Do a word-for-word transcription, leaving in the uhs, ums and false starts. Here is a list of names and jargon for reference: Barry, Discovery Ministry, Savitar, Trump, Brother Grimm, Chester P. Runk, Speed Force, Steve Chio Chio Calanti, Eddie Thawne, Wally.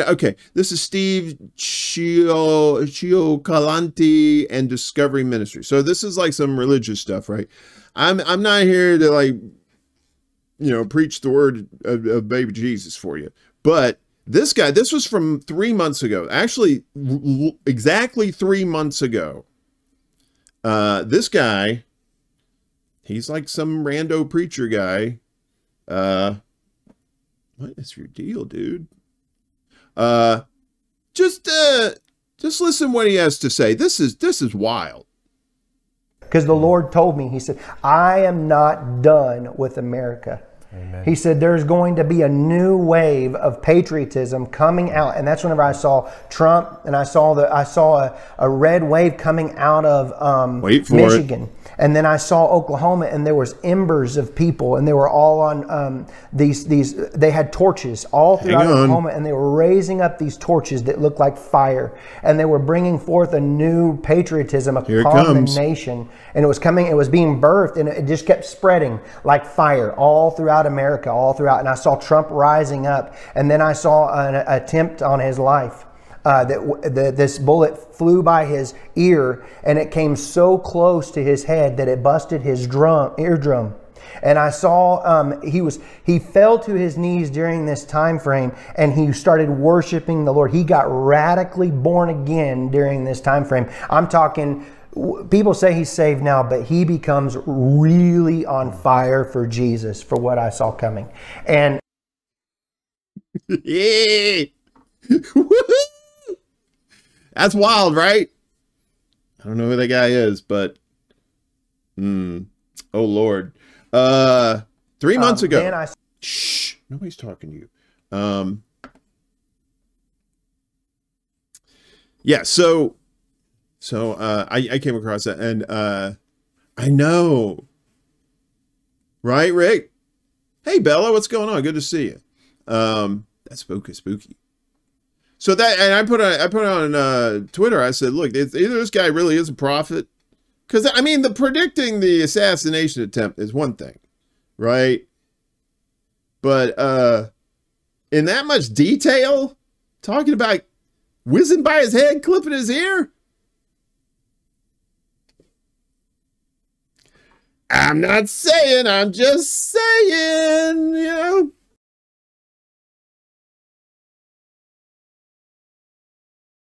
I, okay, this is Steve Chio Chio Calanti and Discovery Ministry. So this is like some religious stuff, right? I'm I'm not here to like, you know, preach the word of, of baby Jesus for you. But this guy, this was from three months ago. Actually, exactly three months ago. Uh, this guy, he's like some rando preacher guy. Uh, what is your deal, dude? Uh, just, uh, just listen what he has to say. This is, this is wild. Because the Lord told me, he said, I am not done with America. Amen. He said, there's going to be a new wave of patriotism coming out. And that's whenever I saw Trump and I saw the, I saw a, a red wave coming out of um, Wait for Michigan. It. And then I saw Oklahoma, and there was embers of people, and they were all on um, these, these, they had torches all throughout Oklahoma, and they were raising up these torches that looked like fire. And they were bringing forth a new patriotism upon the nation. And it was coming, it was being birthed, and it just kept spreading like fire all throughout America, all throughout. And I saw Trump rising up, and then I saw an attempt on his life. Uh, that the, this bullet flew by his ear, and it came so close to his head that it busted his drum, eardrum. And I saw um, he was he fell to his knees during this time frame, and he started worshiping the Lord. He got radically born again during this time frame. I'm talking. People say he's saved now, but he becomes really on fire for Jesus. For what I saw coming, and. Yeah. That's wild, right? I don't know who that guy is, but mm, oh Lord. Uh three months um, ago. Man, I... Shh, nobody's talking to you. Um Yeah, so so uh I, I came across that, and uh I know. Right, Rick? Hey Bella, what's going on? Good to see you. Um that's spooky spooky. So that, and I put on, I put on uh, Twitter, I said, look, either this guy really is a prophet. Because, I mean, the predicting the assassination attempt is one thing, right? But uh, in that much detail, talking about whizzing by his head, clipping his ear? I'm not saying, I'm just saying, you know.